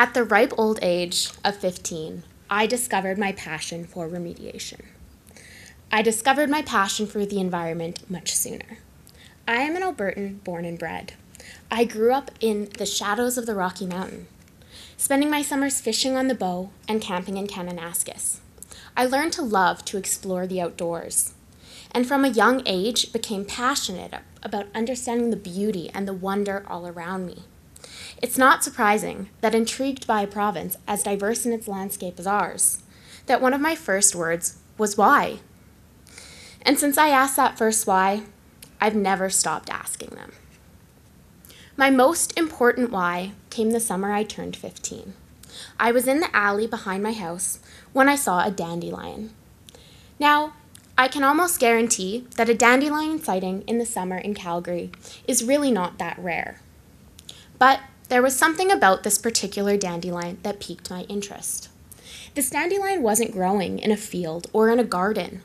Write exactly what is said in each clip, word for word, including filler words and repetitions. At the ripe old age of fifteen, I discovered my passion for remediation. I discovered my passion for the environment much sooner. I am an Albertan born and bred. I grew up in the shadows of the Rocky Mountain, spending my summers fishing on the bow and camping in Kananaskis. I learned to love to explore the outdoors, and from a young age became passionate about understanding the beauty and the wonder all around me. It's not surprising that, intrigued by a province as diverse in its landscape as ours, that one of my first words was why. And since I asked that first why, I've never stopped asking them. My most important why came the summer I turned fifteen. I was in the alley behind my house when I saw a dandelion. Now, I can almost guarantee that a dandelion sighting in the summer in Calgary is really not that rare. But there was something about this particular dandelion that piqued my interest. This dandelion wasn't growing in a field or in a garden.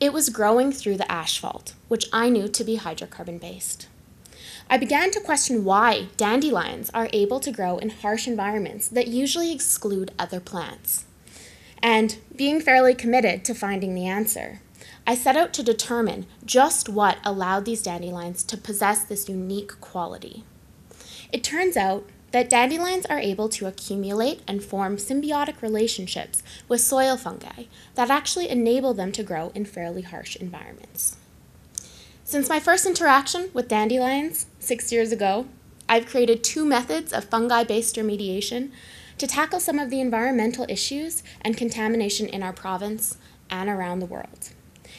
It was growing through the asphalt, which I knew to be hydrocarbon-based. I began to question why dandelions are able to grow in harsh environments that usually exclude other plants. And being fairly committed to finding the answer, I set out to determine just what allowed these dandelions to possess this unique quality. It turns out that dandelions are able to accumulate and form symbiotic relationships with soil fungi that actually enable them to grow in fairly harsh environments. Since my first interaction with dandelions six years ago, I've created two methods of fungi-based remediation to tackle some of the environmental issues and contamination in our province and around the world,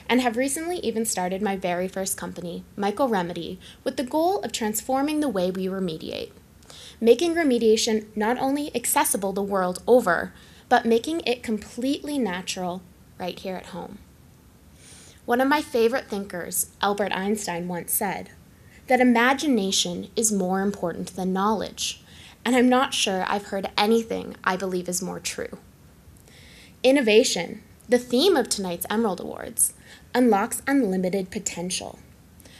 and have recently even started my very first company, MycoRemedy, with the goal of transforming the way we remediate, making remediation not only accessible the world over, but making it completely natural right here at home. One of my favorite thinkers, Albert Einstein, once said that imagination is more important than knowledge, and I'm not sure I've heard anything I believe is more true. Innovation, the theme of tonight's Emerald Awards, unlocks unlimited potential.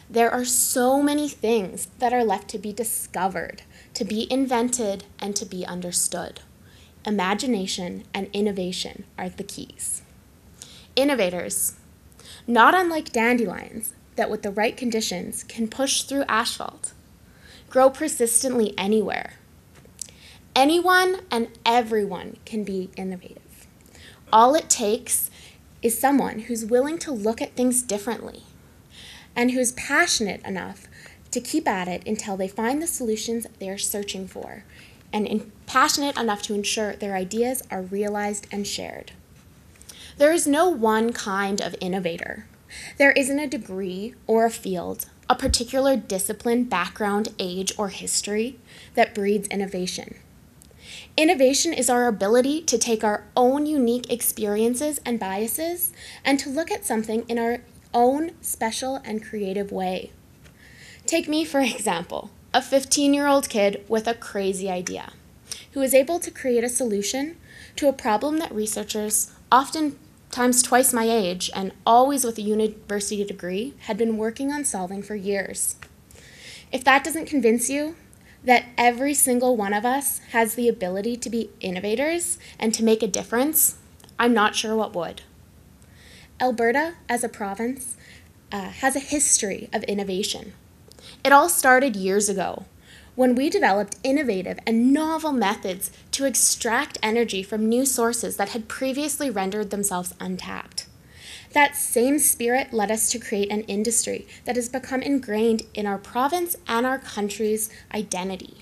There are so many things that are left to be discovered, to be invented, and to be understood. Imagination and innovation are the keys. Innovators, not unlike dandelions, that with the right conditions can push through asphalt, grow persistently anywhere. Anyone and everyone can be innovative. All it takes is someone who's willing to look at things differently and who's passionate enough to keep at it until they find the solutions they're searching for, and in passionate enough to ensure their ideas are realized and shared. There is no one kind of innovator. There isn't a degree or a field, a particular discipline, background, age, or history that breeds innovation. Innovation is our ability to take our own unique experiences and biases and to look at something in our own special and creative way. Take me, for example, a fifteen-year-old kid with a crazy idea who is able to create a solution to a problem that researchers, oftentimes twice my age and always with a university degree, had been working on solving for years. If that doesn't convince you that every single one of us has the ability to be innovators and to make a difference, I'm not sure what would. Alberta, as a province, uh, has a history of innovation. It all started years ago when we developed innovative and novel methods to extract energy from new sources that had previously rendered themselves untapped. That same spirit led us to create an industry that has become ingrained in our province and our country's identity.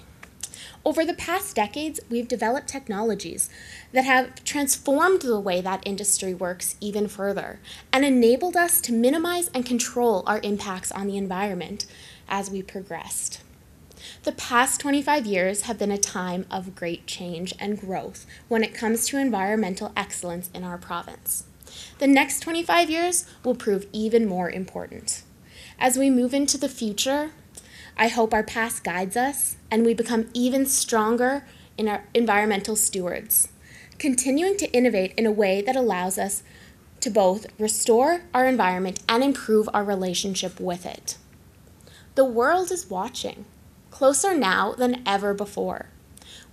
Over the past decades, we've developed technologies that have transformed the way that industry works even further and enabled us to minimize and control our impacts on the environment as we progressed. The past twenty-five years have been a time of great change and growth when it comes to environmental excellence in our province. The next twenty-five years will prove even more important. As we move into the future, I hope our past guides us and we become even stronger in our environmental stewards, continuing to innovate in a way that allows us to both restore our environment and improve our relationship with it. The world is watching, closer now than ever before.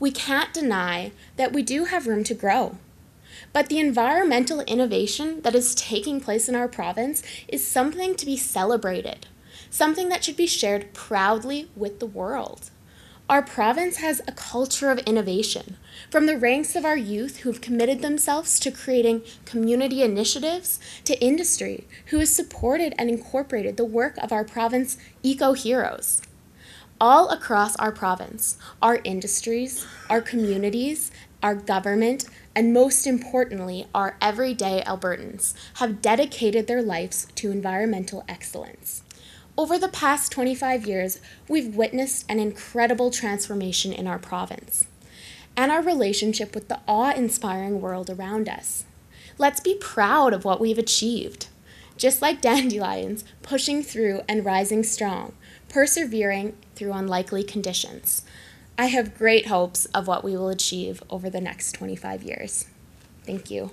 we can't deny that we do have room to grow. But the environmental innovation that is taking place in our province is something to be celebrated, something that should be shared proudly with the world. Our province has a culture of innovation, from the ranks of our youth who have committed themselves to creating community initiatives, to industry who has supported and incorporated the work of our province eco-heroes. All across our province, our industries, our communities, our government, and most importantly, our everyday Albertans have dedicated their lives to environmental excellence. Over the past twenty-five years, we've witnessed an incredible transformation in our province and our relationship with the awe-inspiring world around us. Let's be proud of what we've achieved. Just like dandelions, pushing through and rising strong, persevering through unlikely conditions. I have great hopes of what we will achieve over the next twenty-five years. Thank you.